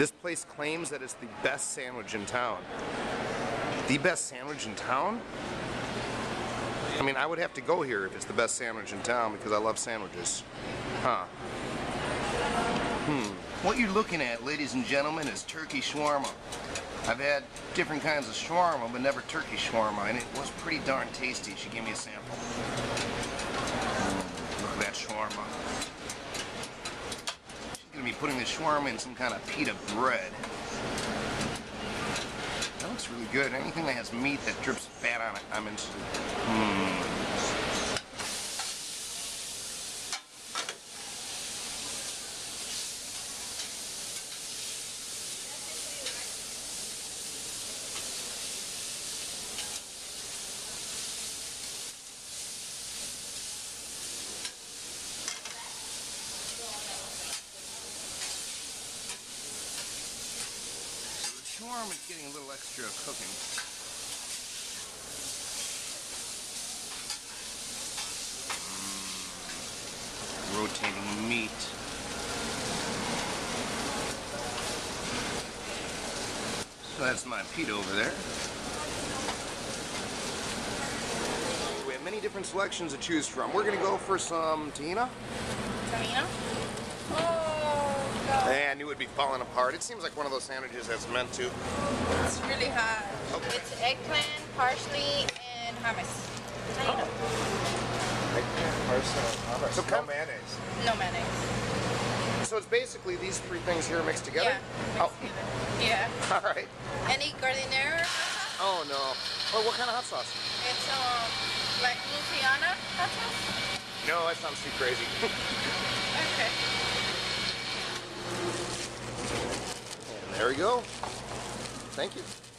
This place claims that it's the best sandwich in town. The best sandwich in town? I mean, I would have to go here if it's the best sandwich in town because I love sandwiches. Huh. What you're looking at, ladies and gentlemen, is turkey shawarma. I've had different kinds of shawarma, but never turkey shawarma, and it was pretty darn tasty. She gave me a sample. Look at that shawarma. She's going to be putting the shawarma in some kind of pita bread. That looks really good. Anything that has meat that drips fat on it, I'm interested. Shawarma is getting a little extra cooking. Rotating meat. So that's my pita over there. We have many different selections to choose from. We're going to go for some tahina. I knew it would be falling apart. It seems like one of those sandwiches that's meant to. It's really hot. Okay. It's eggplant, parsley, and hummus. Tahina. Oh. Eggplant, parsley, and hummus. So no mayonnaise. No mayonnaise. So it's basically these three things here mixed together? Yeah. Mixed together. Yeah. All right. Any gardenera? Oh, no. Well, what kind of hot sauce? It's like Louisiana hot sauce. No, that sounds too crazy. Okay. There we go. Thank you.